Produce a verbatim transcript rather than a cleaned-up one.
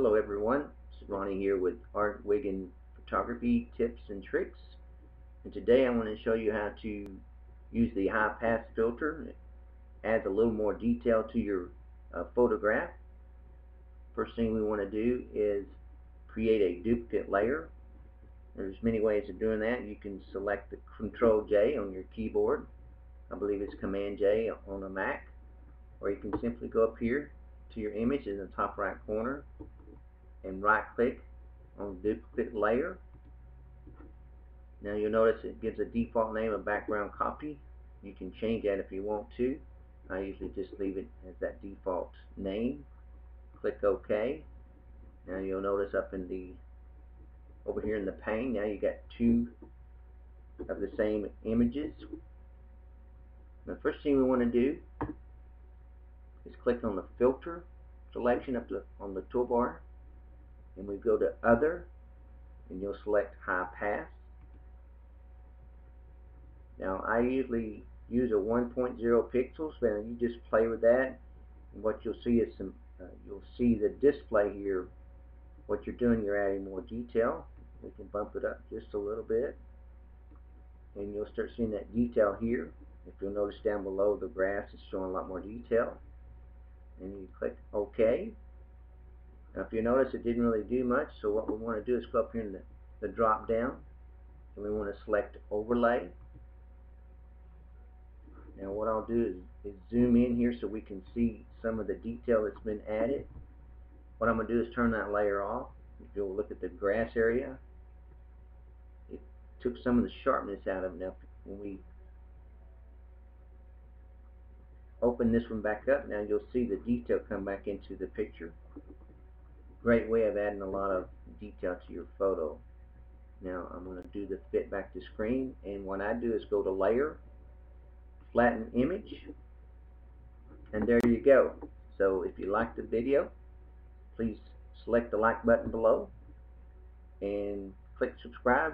Hello everyone, it's Ronnie here with RWiggin Photography Tips and Tricks, and today I want to show you how to use the high pass filter. It adds a little more detail to your uh, photograph. First thing we want to do is create a duplicate layer. There's many ways of doing that. You can select the Control J on your keyboard. I believe it's Command J on a Mac, or you can simply go up here to your image in the top right corner and right click on duplicate layer. Now you'll notice it gives a default name of background copy. You can change that if you want to. I usually just leave it as that default name. Click OK. Now you'll notice up in the over here in the pane, now you got two of the same images. The first thing we want to do is click on the filter selection up to, on the toolbar, and we go to Other, and you'll select High Pass. Now I usually use a one point zero pixels, but you just play with that, and what you'll see is some uh, you'll see the display here. What you're doing, you're adding more detail. We can bump it up just a little bit, and you'll start seeing that detail here. If you'll notice down below, the grass is showing a lot more detail. And you click OK. Now if you notice, it didn't really do much, so what we want to do is go up here in the, the drop down, and we want to select Overlay. Now what I'll do is, is zoom in here so we can see some of the detail that's been added. What I'm going to do is turn that layer off. If you'll look at the grass area, it took some of the sharpness out of it. Now when we open this one back up, now you'll see the detail come back into the picture. Great way of adding a lot of detail to your photo. Now I'm going to do the fit back to screen, and what I do is go to Layer, Flatten Image, and there you go. So if you like the video, please select the like button below and click subscribe